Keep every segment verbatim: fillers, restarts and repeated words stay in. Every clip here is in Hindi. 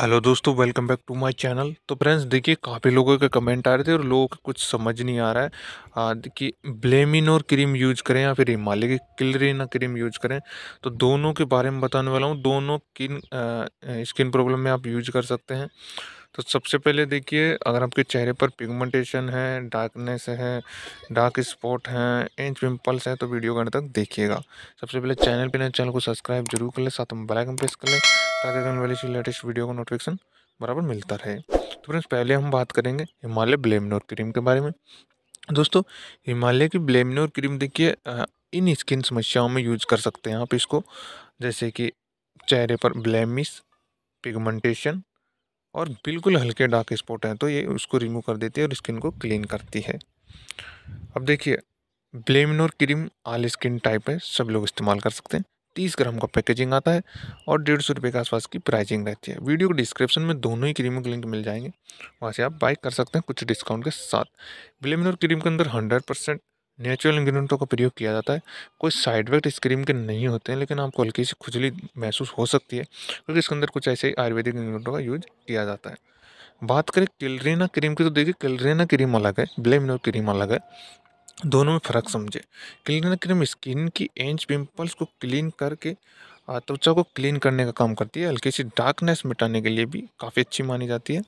हेलो दोस्तों, welcome back to my channel. तो फ्रेंड्स देखिए, काफ़ी लोगों के कमेंट आ रहे थे और लोगों को कुछ समझ नहीं आ रहा है कि ब्लेमिनोर क्रीम यूज़ करें या फिर हिमालय की क्लेरिना क्रीम यूज़ करें। तो दोनों के बारे में बताने वाला हूँ, दोनों किन स्किन प्रॉब्लम में आप यूज कर सकते हैं। तो सबसे पहले देखिए, अगर आपके चेहरे पर पिगमेंटेशन है, डार्कनेस है, डार्क स्पॉट हैं, इंच पिंपल्स हैं, तो वीडियो के अंत तक देखिएगा। सबसे पहले चैनल पे नए चैनल को सब्सक्राइब जरूर कर लें, साथ में बेल आइकन प्रेस कर लें ताकि आने वाली लेटेस्ट वीडियो का नोटिफिकेशन बराबर मिलता रहे। तो फ्रेंड्स पहले हम बात करेंगे हिमालय ब्लेमिनोर क्रीम के बारे में। दोस्तों हिमालय की ब्लेमिनोर क्रीम देखिए इन स्किन समस्याओं में यूज कर सकते हैं आप इसको, जैसे कि चेहरे पर ब्लेमिश, पिगमेंटेशन और बिल्कुल हल्के डार्क स्पॉट हैं तो ये उसको रिमूव कर देती है और स्किन को क्लीन करती है। अब देखिए Bleminor cream all skin type है, सब लोग इस्तेमाल कर सकते हैं। तीस ग्राम का पैकेजिंग आता है और डेढ़ सौ रुपये के आसपास की प्राइसिंग रहती है। वीडियो के डिस्क्रिप्शन में दोनों ही क्रीमों के लिंक मिल जाएंगे, वहाँ से आप बाय कर सकते हैं कुछ डिस्काउंट के साथ। ब्लेमिनोर क्रीम के अंदर हंड्रेड परसेंट नेचुरल इंग्रेडिएंटों का प्रयोग किया जाता है। कोई साइड इफेक्ट इस क्रीम के नहीं होते हैं, लेकिन आपको हल्की सी खुजली महसूस हो सकती है क्योंकि इसके अंदर कुछ ऐसे आयुर्वेदिक इंग्रेडिएंटों का यूज किया जाता है। बात करें क्लेरिना क्रीम की, तो देखिए क्लेरिना क्रीम अलग है, ब्लेमिनोर क्रीम अलग है, दोनों में फ़र्क समझे। क्लेरिना क्रीम स्किन की एंच पिंपल्स को क्लीन करके त्वचा को क्लीन करने का काम करती है, हल्की सी डार्कनेस मिटाने के लिए भी काफ़ी अच्छी मानी जाती है।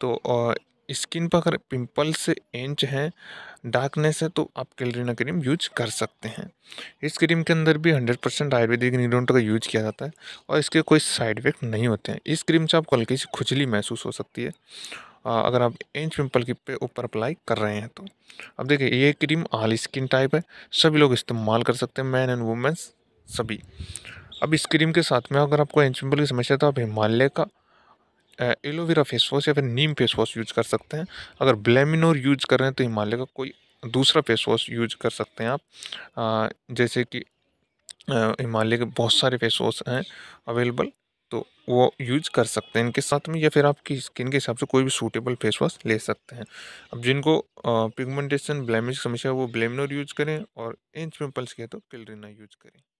तो स्किन पर अगर पिंपल्स से एंच हैं, डार्कनेस है, तो आप क्लेरिना क्रीम यूज कर सकते हैं। इस क्रीम के अंदर भी हंड्रेड परसेंट आयुर्वेदिक इंग्रेडिएंट का यूज किया जाता है और इसके कोई साइड इफेक्ट नहीं होते हैं। इस क्रीम से आपको हल्की सी खुजली महसूस हो सकती है अगर आप इंच पिंपल की पे ऊपर अप्लाई कर रहे हैं तो। अब देखिए ये क्रीम ऑल स्किन टाइप है, सभी लोग इस्तेमाल कर सकते हैं, मैन एंड वुमेन्स सभी। अब इस क्रीम के साथ में अगर आपको इंच पिंपल की समस्या है तो आप हिमालय का एलोवेरा फेस वॉश या फिर नीम फेस वॉश यूज कर सकते हैं। अगर ब्लेमिनोर यूज कर रहे हैं तो हिमालय का कोई दूसरा फेस वॉश यूज कर सकते हैं आप, आ, जैसे कि हिमालय के बहुत सारे फेस वॉश हैं अवेलेबल, तो वो यूज कर सकते हैं इनके साथ में, या फिर आपकी स्किन के हिसाब से कोई भी सूटेबल फेस वॉश ले सकते हैं। अब जिनको पिगमेंटेशन, ब्लेमिश समस्या, वो ब्लेमिनोर यूज करें और इंच पिंपल्स के तो क्लेरिना यूज करें।